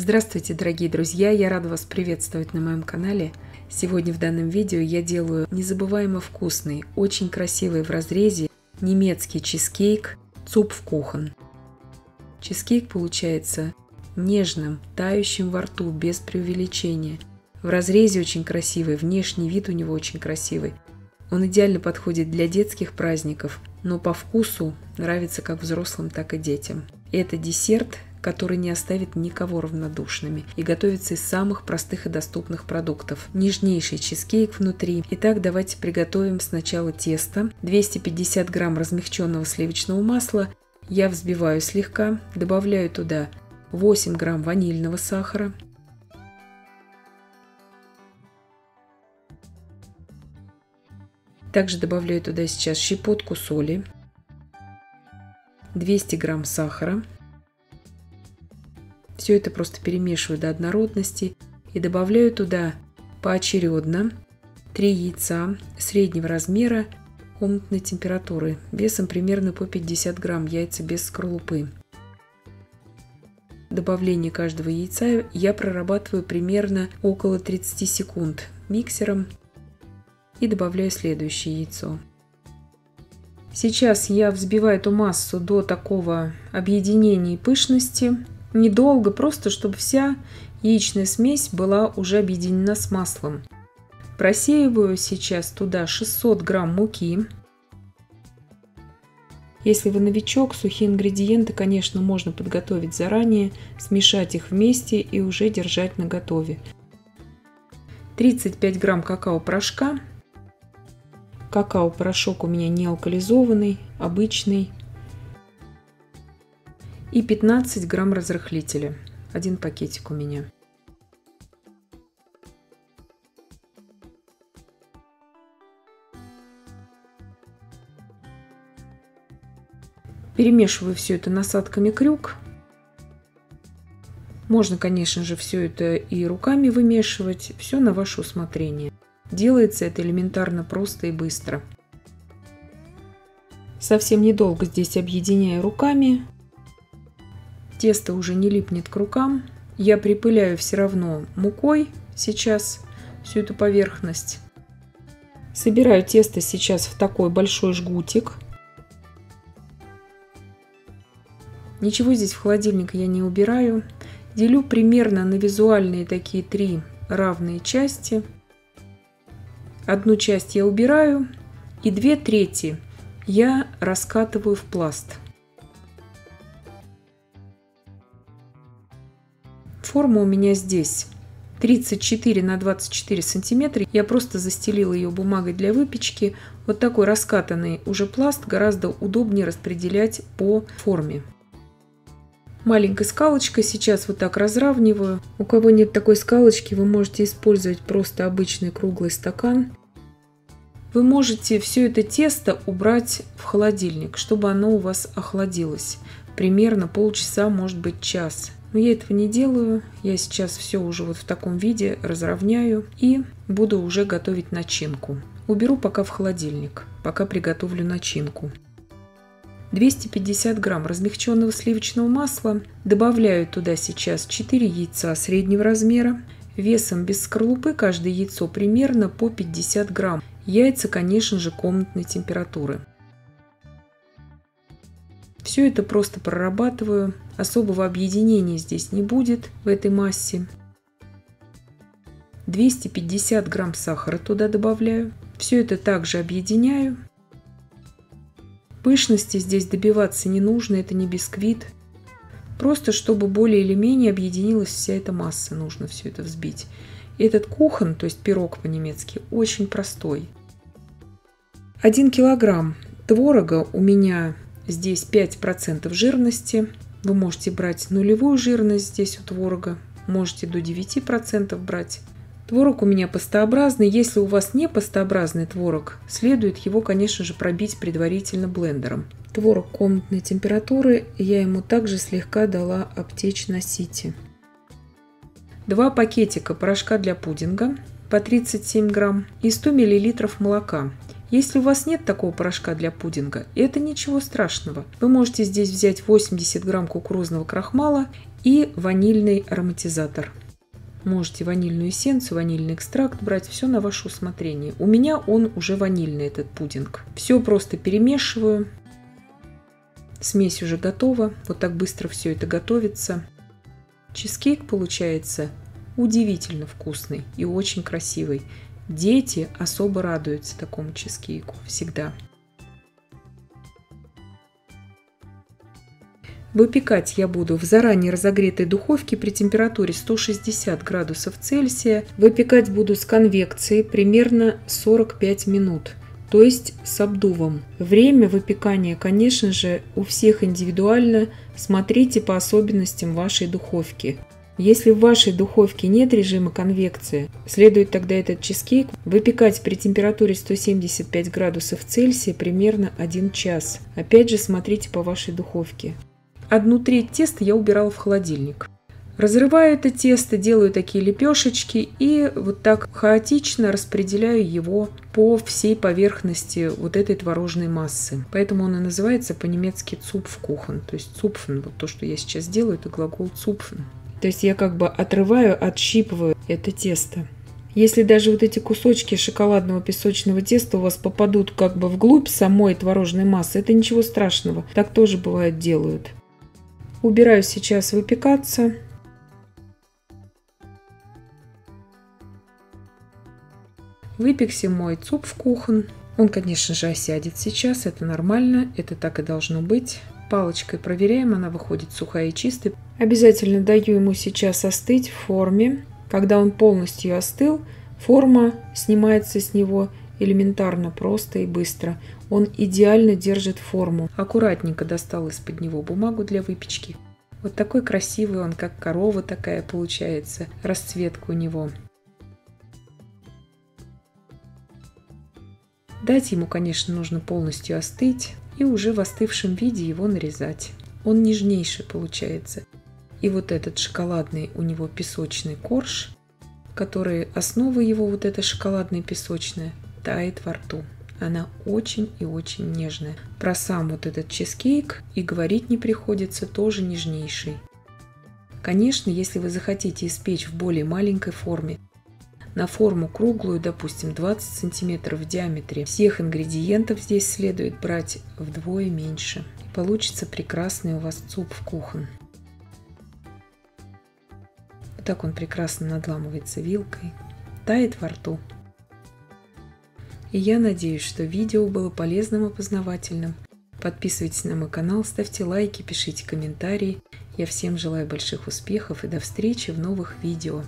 Здравствуйте, дорогие друзья! Я рада вас приветствовать на моем канале. Сегодня в данном видео я делаю незабываемо вкусный, очень красивый в разрезе немецкий чизкейк Zupfkuchen. Чизкейк получается нежным, тающим во рту, без преувеличения. В разрезе очень красивый, внешний вид у него очень красивый. Он идеально подходит для детских праздников, но по вкусу нравится как взрослым, так и детям. Это десерт, который не оставит никого равнодушными, и готовится из самых простых и доступных продуктов. Нежнейший чизкейк внутри. Итак, давайте приготовим сначала тесто. 250 грамм размягченного сливочного масла я взбиваю слегка, добавляю туда 8 грамм ванильного сахара, щепотку соли, 200 грамм сахара. Все это просто перемешиваю до однородности и добавляю туда поочередно 3 яйца среднего размера комнатной температуры, весом примерно по 50 грамм, яйца без скорлупы. Добавление каждого яйца я прорабатываю примерно около 30 секунд миксером и добавляю следующее яйцо. Сейчас я взбиваю эту массу до такого объединения и пышности. Недолго, просто чтобы вся яичная смесь была уже объединена с маслом. Просеиваю сейчас туда 600 грамм муки. Если вы новичок, сухие ингредиенты, конечно, можно подготовить заранее, смешать их вместе и уже держать наготове. 35 грамм какао-порошка. Какао-порошок у меня не алкализованный, обычный. И 15 грамм разрыхлителя. Один пакетик у меня. Перемешиваю все это насадками крюк. Можно, конечно же, все это и руками вымешивать. Все на ваше усмотрение. Делается это элементарно, просто и быстро. Совсем недолго здесь объединяю руками. Тесто уже не липнет к рукам. Я припыляю все равно мукой сейчас всю эту поверхность. Собираю тесто сейчас в такой большой жгутик. Ничего здесь в холодильник я не убираю. Делю примерно на визуальные такие 3 равные части. Одну часть я убираю и 2/3 я раскатываю в пласт. Форма у меня здесь 34 на 24 сантиметра. Я просто застелила ее бумагой для выпечки. Вот такой раскатанный уже пласт гораздо удобнее распределять по форме. Маленькой скалочкой сейчас вот так разравниваю. У кого нет такой скалочки, вы можете использовать просто обычный круглый стакан. Вы можете все это тесто убрать в холодильник, чтобы оно у вас охладилось. Примерно полчаса, может быть час. Но я этого не делаю, я сейчас все уже вот в таком виде разровняю и буду уже готовить начинку. Уберу пока в холодильник, пока приготовлю начинку. 250 грамм размягченного сливочного масла, добавляю туда сейчас 4 яйца среднего размера, весом без скорлупы каждое яйцо примерно по 50 грамм, яйца, конечно же, комнатной температуры. Все это просто прорабатываю. Особого объединения здесь не будет в этой массе. 250 грамм сахара туда добавляю. Все это также объединяю. Пышности здесь добиваться не нужно, это не бисквит. Просто чтобы более или менее объединилась вся эта масса, нужно все это взбить. Этот кухен, то есть пирог по-немецки, очень простой. 1 килограмм творога у меня... Здесь 5% жирности, вы можете брать нулевую жирность здесь у творога, можете до 9% брать. Творог у меня пастообразный, если у вас не пастообразный творог, следует его, конечно же, пробить предварительно блендером. Творог комнатной температуры, я ему также слегка дала обтечь-носите. 2 пакетика порошка для пудинга по 37 грамм и 100 миллилитров молока. Если у вас нет такого порошка для пудинга, это ничего страшного. Вы можете здесь взять 80 грамм кукурузного крахмала и ванильный ароматизатор. Можете ванильную эссенцию, ванильный экстракт брать, все на ваше усмотрение. У меня он уже ванильный, этот пудинг. Все просто перемешиваю. Смесь уже готова. Вот так быстро все это готовится. Чизкейк получается удивительно вкусный и очень красивый. Дети особо радуются такому чизкейку всегда. Выпекать я буду в заранее разогретой духовке при температуре 160 градусов Цельсия. Выпекать буду с конвекцией примерно 45 минут, то есть с обдувом. Время выпекания, конечно же, у всех индивидуально. Смотрите по особенностям вашей духовки. Если в вашей духовке нет режима конвекции, следует тогда этот чизкейк выпекать при температуре 175 градусов Цельсия примерно 1 час. Опять же, смотрите по вашей духовке. 1/3 теста я убирала в холодильник. Разрываю это тесто, делаю такие лепешечки и вот так хаотично распределяю его по всей поверхности вот этой творожной массы. Поэтому он и называется по-немецки Zupfkuchen, то есть Zupfen. Вот то, что я сейчас делаю, это глагол Zupfen. То есть я как бы отрываю, отщипываю это тесто. Если даже вот эти кусочки шоколадного песочного теста у вас попадут как бы вглубь самой творожной массы, это ничего страшного. Так тоже бывает делают. Убираю сейчас выпекаться. Выпекся мой Zupfkuchen. Он, конечно же, осядет сейчас. Это нормально, это так и должно быть. Палочкой проверяем, она выходит сухая и чистая. Обязательно даю ему сейчас остыть в форме. Когда он полностью остыл, форма снимается с него элементарно, просто и быстро. Он идеально держит форму. Аккуратненько достал из-под него бумагу для выпечки. Вот такой красивый он, как корова такая получается, расцветка у него. Дать ему, конечно, нужно полностью остыть и уже в остывшем виде его нарезать. Он нежнейший получается. И вот этот шоколадный у него песочный корж, который основа его, вот эта шоколадная песочная, тает во рту. Она очень и очень нежная. Про сам вот этот чизкейк и говорить не приходится, тоже нежнейший. Конечно, если вы захотите испечь в более маленькой форме, на форму круглую, допустим, 20 см в диаметре, всех ингредиентов здесь следует брать вдвое меньше. И получится прекрасный у вас Zupfkuchen. Вот так он прекрасно надламывается вилкой, тает во рту. И я надеюсь, что видео было полезным и познавательным. Подписывайтесь на мой канал, ставьте лайки, пишите комментарии. Я всем желаю больших успехов и до встречи в новых видео.